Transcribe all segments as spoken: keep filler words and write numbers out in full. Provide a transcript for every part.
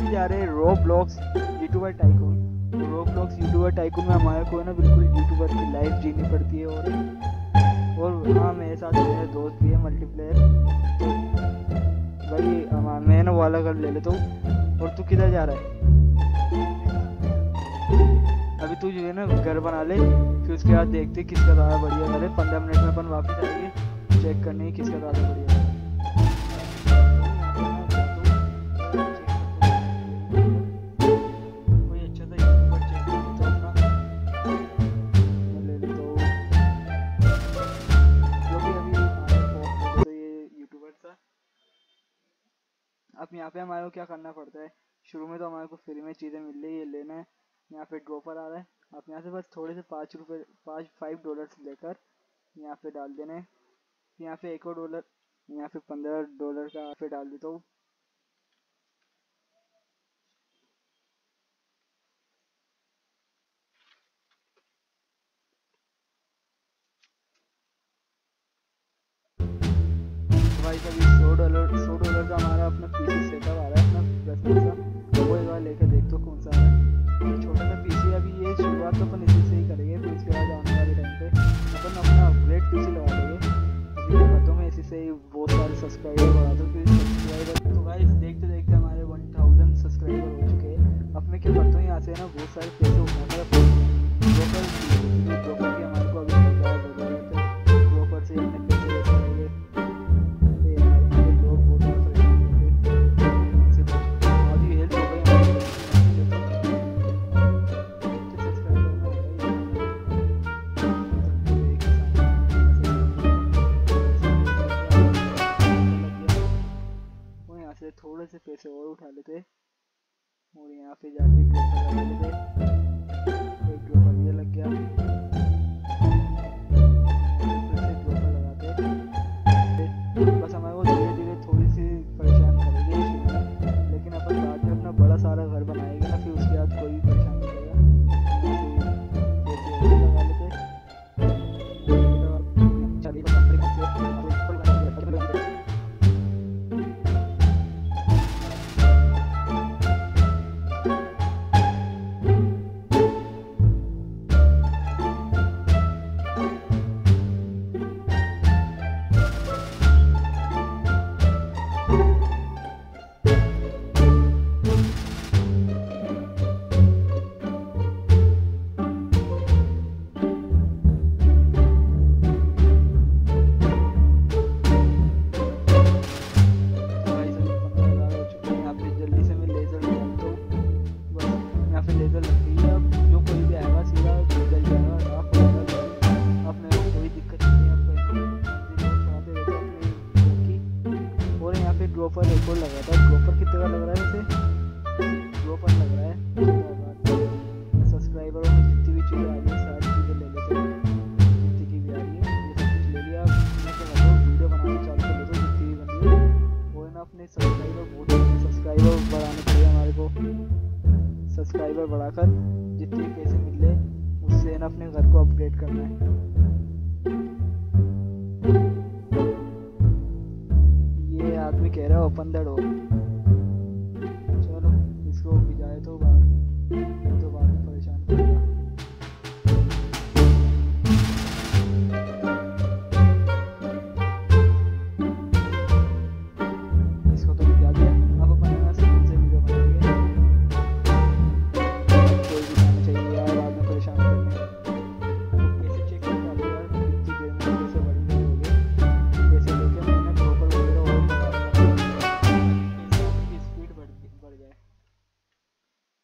कि यारे Roblox YouTuber tycoon, Roblox YouTuber tycoon में हमारे को ना बिल्कुल यूट्यूबर की लाइफ जीनी पड़ती है। और और हाँ मेरे साथ मेरे दोस्त भी है मल्टीप्लेयर, तो भाई हमारा मैं ना वाला कर ले लेता हूँ। और तू किधर जा रहा है? अभी तू जो है ना घर बना ले, फिर उसके बाद देखते किसका ज़्यादा बढ़िया घर है। पंद्रह मिनट में अपन वापस आएंगे चेक करने किसका ज़्यादा बढ़िया है। अब यहाँ पे हमारे को क्या करना पड़ता है, शुरू में तो हमारे को फ्री में चीज़ें मिल रही है, लेना है। यहाँ पे ड्रॉपर आ रहा है, आप यहाँ से बस थोड़े से पाँच रुपये पाँच फाइव डॉलर्स लेकर यहाँ पे डाल देना है। यहाँ पे एक और डॉलर, यहाँ पे पंद्रह डॉलर का यहाँ पे डाल देता हूँ। भाई कभी सौ डॉलर सौ डॉलर का हमारा अपना पीसी सेटअप आ रहा है, अपना पर्सनल सा। वो एक बार लेकर देखते हो कौन सा है, छोटा सा पीसी। अभी ये शुरुआत तो अपन इसी से ही करेंगे, फिर उसके बाद आने वाले टाइम पे अपन अपना अपग्रेड पीसी लगा लेंगे। अभी बताओ मैं इसी से ही बहुत सारे सब्सक्राइबर बढ़ा दूँ, फिर सब्सक्राइबर। तो भाई देखते देखते हमारे वन थाउजेंड सब्सक्राइबर हो चुके हैं। अब मैं क्या करता हूँ, यहाँ से ना बहुत सारे पैसे उठाकर ब्रोकर के हमारे को अभी ब्रोकर से हमने थोड़े से पैसे और उठा लेते और यहाँ पे जाके लगा लेते। एक ड्रॉपर ये लग गया, फिर ड्रॉपर लगाते। बस हमारे को धीरे धीरे थोड़ी सी परेशान करेगी शुरू, लेकिन अपन बाद में अपना बड़ा सारा घर बनाएंगे ना, फिर उसके बाद कोई परेशान नहीं करेगा। ड्रॉपर एक और लगा था, ड्रॉपर कितने का लग रहा है वैसे? ड्रॉपर लग रहा है सब्सक्राइबरों में जितनी भी चीज़ें आ रही है सारी चीज़ें ले लेते हैं, जितनी की भी आ रही है ये सब कुछ ले लिया। आप वीडियो बनाना चालू कर लेते हो जितनी भी बन रही है। वो है ना अपने सब्सक्राइबर बहुत सब्सक्राइबर बढ़ाने के लिए हमारे को सब्सक्राइबर बढ़ाकर जितने पैसे मिले उससे ना अपने घर को अपग्रेड करना है। आदमी कह रहा है ओपन द डोर, चलो इसको भिजाए तो बाहर, तो बाद में परेशान करेगा। इसको तो भिजा दिया, अब अपन यहाँ स्कूल से वीडियो बनाएंगे। कोई भी जाना चाहिए यार, बाद में परेशान करने।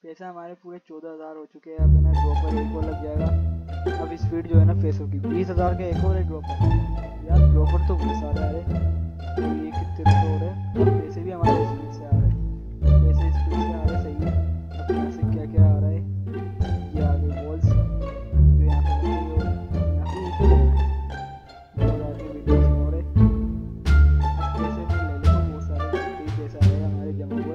पैसे हमारे पूरे चौदह हज़ार हो चुके हैं। अब है ना ड्रॉपर एक और लग जाएगा। अब स्पीड जो है ना पैसों की बीस हज़ार का एक और है ड्रॉपर। यार ड्रॉपर तो बहुत सारे आ रहे हैं, तो ये कितने करोड़ है। अब पैसे भी हमारे स्पीड से आ रहे हैं, पैसे स्पीड से आ रहे सही है। अब यहाँ से क्या क्या आ रहा है, ये आ गए बॉल्स जो यहाँ पे यहाँ पे एक और आगे वीडियो हो रहे। अब पैसे में ले लो, बहुत सारे पैसे आ रहे हैं हमारे जमा हुए।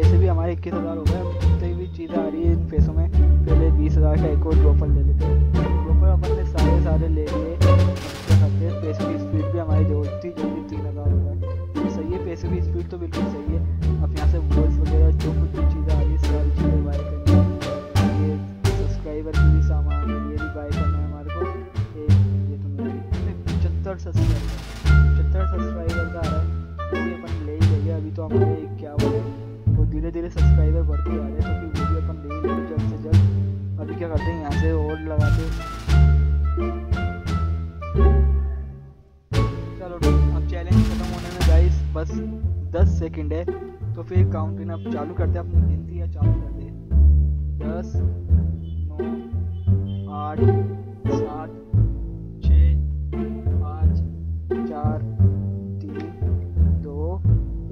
पैसे भी हमारे इक्कीस हज़ार हो गए। जितनी भी चीज़ें आ रही है इन पैसों में, पहले बीस हज़ार का एक और ड्रॉपल ले लेते हैं। ड्रॉपल अपन ने सारे सारे ले लिए। पैसे की स्पीड भी हमारी जो होती जल्दी तीन हज़ार हो गए। सही है, पैसे की स्पीड तो बिल्कुल सही है। अब यहाँ से वॉइस वगैरह जो कुछ भी चीज़ें आ रही है सारी चीज़ें बाय करनी है। सब्सक्राइबर के भी सामान ये भी बाय करना है हमारे को। ये तो मेरे पचहत्तर सब्सक्राइबर पचहत्तर सब्सक्राइबर का आ रहा है, भी अपन ले ही लेंगे। अभी तो हमारे क्या हुआ है वो धीरे धीरे सब्सक्राइबर बढ़ते जा रहे हैं, तो फिर वो भी अपन ले ही लेंगे जल्द से जल्द। अभी क्या करते हैं, यहाँ से और लगाते चलो। अब चैलेंज खत्म होने में गाइस बस दस सेकंड है, तो फिर काउंटिंग अब चालू करते हैं। अपनी गिनती या चालू करते हैं। दस नौ आठ सात छः पाँच चार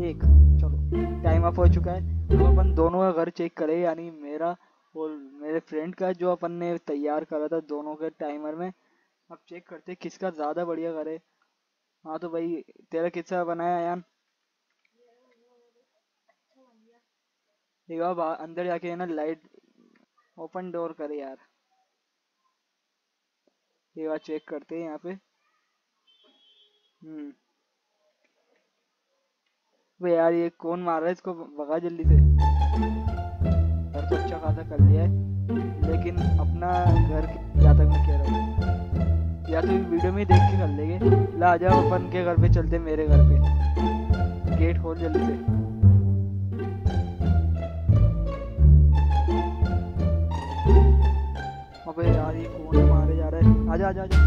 एक। चलो टाइम अप हो चुका है। अब अपन दोनों का घर चेक करें, यानी मेरा और मेरे फ्रेंड का जो अपन ने तैयार करा था दोनों के टाइमर में। अब चेक करते किसका ज़्यादा बढ़िया घर है। हाँ तो भाई तेरा किसका बनाया यार? देखो अंदर जाके है ना, लाइट ओपन डोर करे यार। ये बार चेक करते हैं यहाँ पे। हम्म भाई यार ये कौन मार रहा है, इसको भगा जल्दी से। घर तो अच्छा खासा कर लिया है, लेकिन अपना घर क्या तक मैं कह रहा हूँ, या तो वीडियो में देख के कर लेंगे। ला जाओ अपन के घर पे चलते, मेरे घर पे। गेट खोल जल्दी से। अबे यार ये कौन मारे जा रहा है? आजा आजा आजा।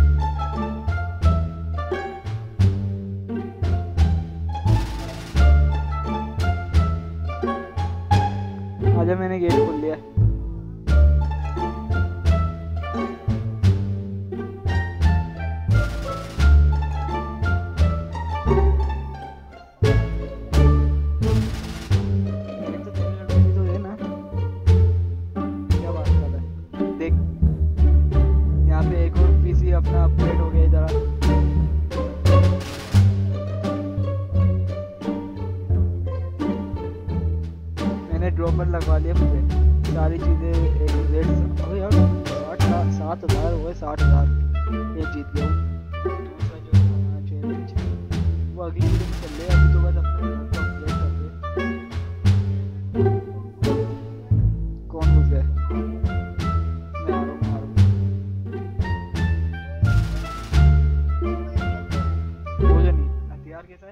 आजा, मैंने गेट खोल लिया। तो है ना, क्या बात कर रहा है? देख यहाँ पे एक और पीसी अपना अपडेट हो गया। जरा ड्रॉपर लगवा लिया पूरे, सारी चीज़ें एक रेट। अरे यार साठ सात हज़ार हुए, साठ हज़ार ये जीत गया। दूसरा जो हमारा चैलेंज वो अगली वीडियो में चल रहे। अभी तो बस अपने घर को अपडेट कर दे। कौन घुस गया? मैं आ रहा हूँ। वो जो नहीं हथियार कैसा है?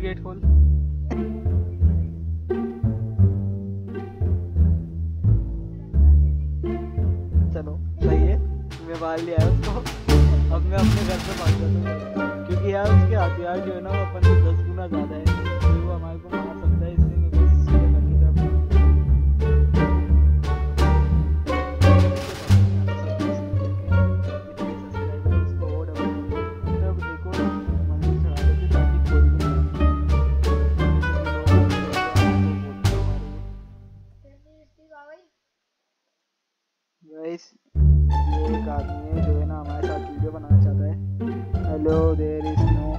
गेट खोल। चलो सही है, मैं बाहर ले आया उसको। अब मैं अपने घर पे भाग जाता हूँ, क्योंकि यार उसके हथियार जो है ना वो अपन से दस गुना ज्यादा है, तो वो हमारे को मार सकता है। इसलिए मैं बस सीधे घर की गाइस। ये एक आदमी है जो है ना हमारे साथ वीडियो बनाना चाहता है। हेलो देयर इज नो,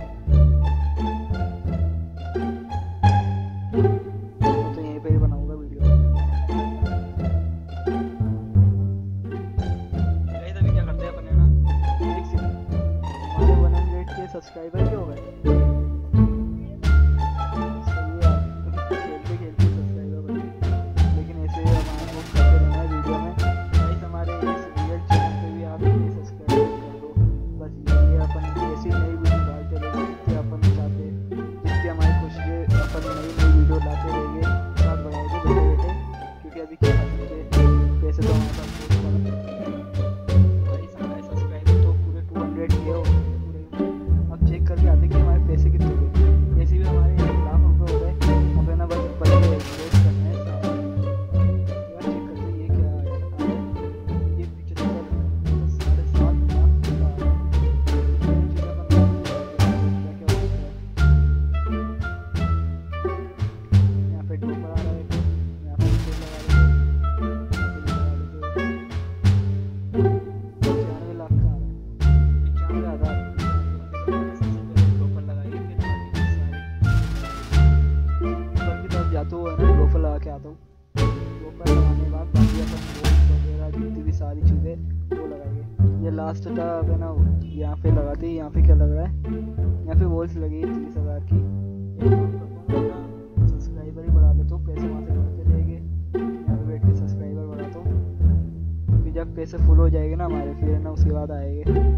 तो यहीं पे ही बनाऊंगा वीडियो गाइस। अभी क्या करते हैं अपन है ना, हमारे वन हंड्रेड के सब्सक्राइबर भी हो गए। जाता हूँ और लोफर लगा के आता हूँ। लोफर लगाने के बाद वगैरह जितनी भी सारी चीज़ें वो लगाएंगे। ये लास्ट था है ना, यहाँ पे लगाते यहाँ पे क्या लग रहा है, यहाँ पे वॉल्स लगी है तीस हज़ार की। सब्सक्राइबर ही बढ़ा लेता हूँ, पैसे वहाँ से बढ़ते रहेंगे। यहाँ पे बैठ के सब्सक्राइबर बढ़ाता हूँ, फिर जब पैसे फुल हो जाएंगे ना हमारे फिर है ना उसके बाद आएंगे।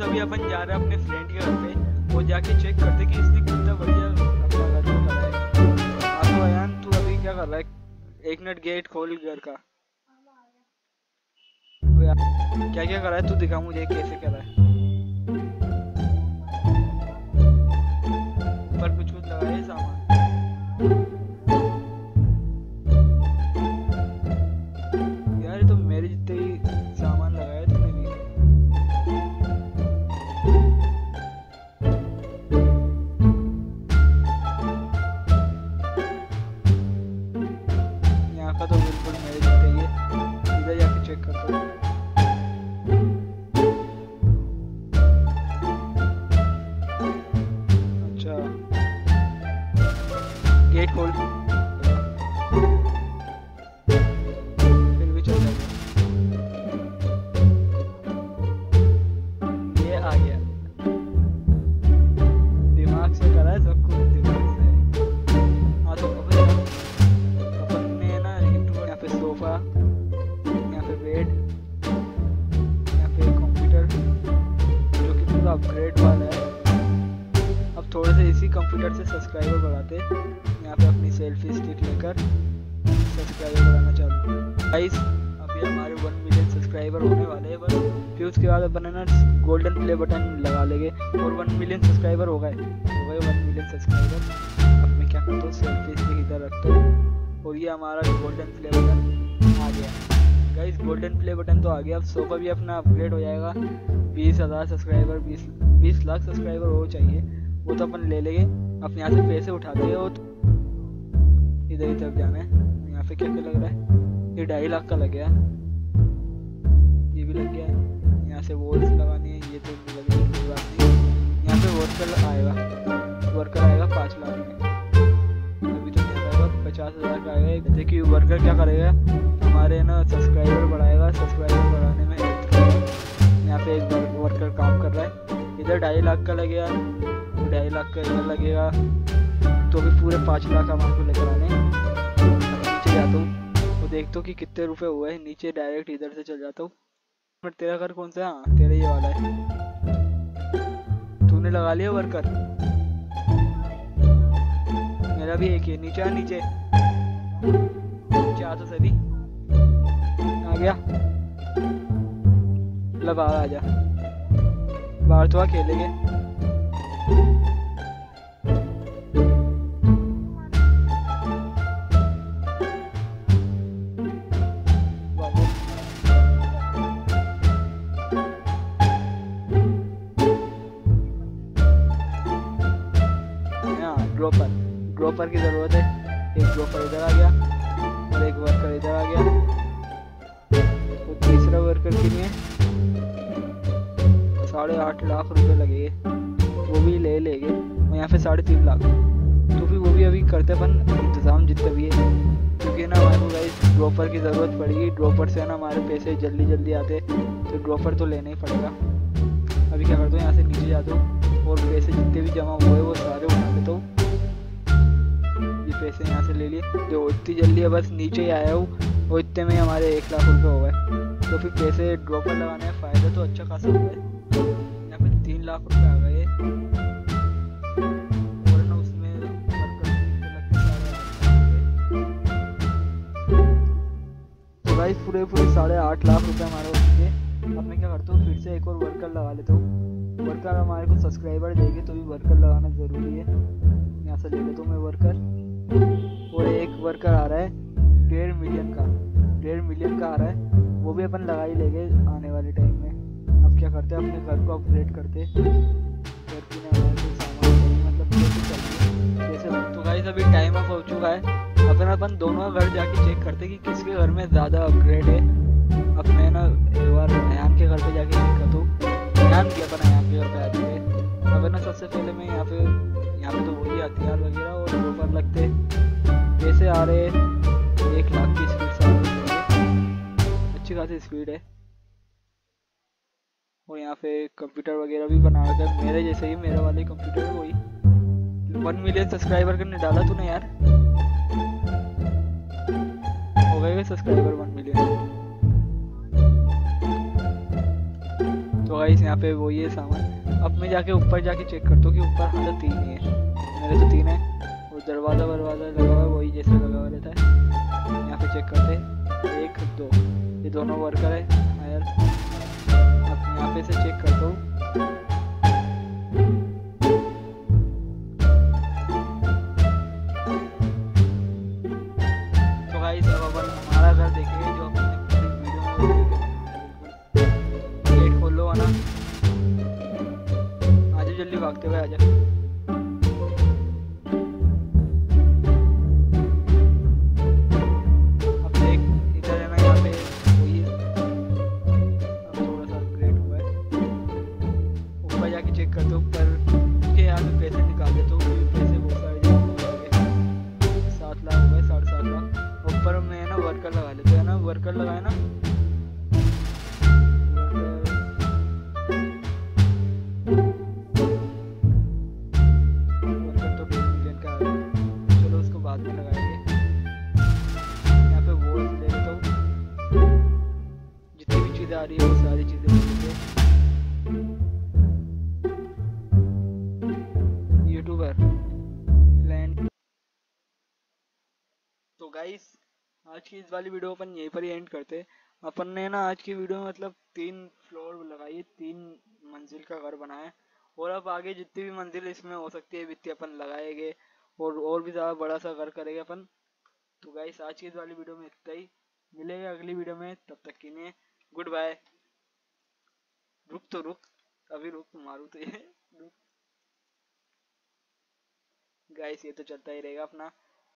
अभी अपन जा रहे हैं अपने फ्रेंड के घर पे, वो जाके चेक करते कि इसने कितना बढ़िया अपना घर बनाया है। आपको अयान तू अभी क्या कर रहा है? एक मिनट गेट खोल घर का। तो यार क्या क्या कर रहा है तू, दिखा मुझे कैसे कर रहा है। ऊपर कुछ कुछ लगा है सामान। यार ये तो मेरे जितने ही सामान लगा है। गेट खोल, फिर भी चल जाएगा। ये आ गया, दिमाग से करा है सब कुछ, दिमाग से। हाँ तो अपन ने ना यहाँ पे सोफा, यहाँ पे बेड, यहाँ पे कंप्यूटर जो कि पूरा अपग्रेड वाला है। अब थोड़े से इसी कंप्यूटर से सब्सक्राइबर बढ़ाते। यहाँ पे अपनी सेल्फी स्टिक लेकर सब्सक्राइबर बढ़ाना चाहता हूँ गाइस। अभी हमारे वन मिलियन सब्सक्राइबर होने वाले हैं बस, फिर उसके बाद अपन है ना गोल्डन प्ले बटन लगा लेंगे और वन मिलियन सब्सक्राइबर हो गए हो गए वन मिलियन सब्सक्राइबर। अब मैं क्या करता हूँ, सेल्फी स्टिक इधर रखता हूँ और ये हमारा गोल्डन प्ले बटन आ गया गाइस। गोल्डन प्ले बटन तो आ गया। अब सोफा भी अपना अपग्रेड हो जाएगा। बीस हज़ार सब्सक्राइबर बीस बीस लाख सब्सक्राइबर हो चाहिए, वो तो अपन ले लेंगे। अपने यहाँ से पैसे उठाते हैं और इधर इधर जाना है। यहाँ पे क्या क्या लग रहा है, ये ढाई लाख का लग गया, ये भी लग गया है। यहाँ से वॉल्स लगानी है, ये तो लग रही कोई बात नहीं। यहाँ पे वर्कर आएगा, वर्कर आएगा पाँच लाख में। अभी तो पचास हज़ार का आएगा। देखिए वर्कर क्या करेगा, हमारे ना सब्सक्राइबर बढ़ाएगा, सब्सक्राइबर बढ़ाने में हेल्प करेगा। यहाँ पे एक वर्कर काम कर रहा है। इधर ढाई लाख का लगेगा, ढाई लाख का इधर लगेगा, तो भी पूरे पाँच लाख अमाउंट को लेकर आने। नीचे जाता हूँ और देखता हूँ कि कितने रुपए हुए हैं। नीचे डायरेक्ट इधर से चल जाता हूँ। बट तेरा घर कौन सा है? हाँ तेरा ये वाला है। तूने लगा लिया वर्कर? मेरा भी एक ही। नीचे आ, नीचे नीचे आ तो सही। आ गया, मतलब बाहर आ जा, बाहर तो आ खेलेंगे। ड्रॉपर ड्रॉपर की ज़रूरत है। एक ड्रॉपर इधर आ गया और एक वर्कर इधर आ गया, तो तीसरा वर्कर के लिए साढ़े आठ लाख रुपए लगेंगे, वो भी ले लेंगे। और यहाँ पे साढ़े तीन लाख, तो भी वो भी अभी करते अपन इंतज़ाम जितना भी है, क्योंकि ना हमारे गाइस ड्रॉपर की ज़रूरत पड़ेगी। ड्रॉपर से ना हमारे पैसे जल्दी जल्दी आते, तो ड्रॉपर तो लेना ही पड़ेगा। अभी क्या करता हूँ, यहाँ से नीचे जाता हूँ और पैसे जितने भी जमा हुए वो सारे उठा लेता हूँ। पैसे यहाँ से ले लिए, जो इतनी जल्दी है बस नीचे ही आया हूँ और इतने में हमारे एक लाख रुपए हो गए। तो फिर पैसे ड्रॉपर लगाने का फ़ायदा तो अच्छा खासा हुआ है। यहाँ पे तीन लाख रुपए आ गए और ना उसमें तो भाई पूरे पूरे साढ़े आठ लाख रुपए हमारे हो चुके। अब मैं क्या करता हूँ, फिर से एक और वर्कर लगा लेता हूँ। वर्कर हमारे को सब्सक्राइबर देंगे, तो भी वर्कर लगाना ज़रूरी है। यहाँ से ले लेता हूँ मैं वर्कर। और एक वर्कर आ रहा है डेढ़ मिलियन का, डेढ़ मिलियन का आ रहा है, वो भी अपन लगा ही लेंगे आने वाले टाइम में। अब क्या करते हैं, अपने घर को अपग्रेड करते हैं। घर की ना सामान मतलब जैसे अभी टाइम अप हो चुका है। अगर अपन दोनों घर जाके चेक करते कि किसके घर में ज़्यादा अपग्रेड है। अब मैं ना एक बार अयान के घर पे जाके चेक करता हूँ। अयान की अपन अयान के घर पे आती है। अगर ना सबसे पहले मैं यहाँ पे यहाँ पे तो वही हथियार वगैरह और गोबर लगते जैसे आ रहे एक लाख की स्पीड से अच्छी खासी स्पीड है। और यहाँ पे कंप्यूटर वगैरह भी बना रखा है मेरे जैसे ही, मेरा वाले कंप्यूटर है वही। वन मिलियन सब्सक्राइबर करने डाला तूने यार, हो गए सब्सक्राइबर वन मिलियन। तो गाइस यहाँ पे वही है सामान। अब मैं जाके ऊपर जाके चेक करता हूँ कि ऊपर हालत तीन ही है, मेरे तो तीन है। और दरवाज़ा वरवाजा लगा हुआ वही जैसे लगा हुआ रहता है। यहाँ पे चेक करते एक दो, ये दोनों वर्कर है। यहाँ पे से चेक करता हूँ तो गाइस अब अपन हमारा घर देखेंगे जो हमने वीडियो में। गेट खोलो आना, आजा जल्दी भागते हुए आजा। गाइस आज की इस वाली वीडियो अपन यहीं पर ही एंड करते हैं। अपन ने ना आज की वीडियो में मतलब तीन फ्लोर लगाई, तीन मंजिल का घर बनाया। और अब आगे जितनी भी मंजिल इसमें हो सकती है इतनी अपन लगाएंगे और और भी ज़्यादा बड़ा सा घर करेंगे अपन। तो गाइस आज की इस वाली वीडियो में इतना ही, मिलेंगे अगली वीडियो में। तब तक के लिए गुड बाय। रुक तो रुक, अभी रुक मारू तो ये रुक। गाइस ये तो चलता ही रहेगा अपना।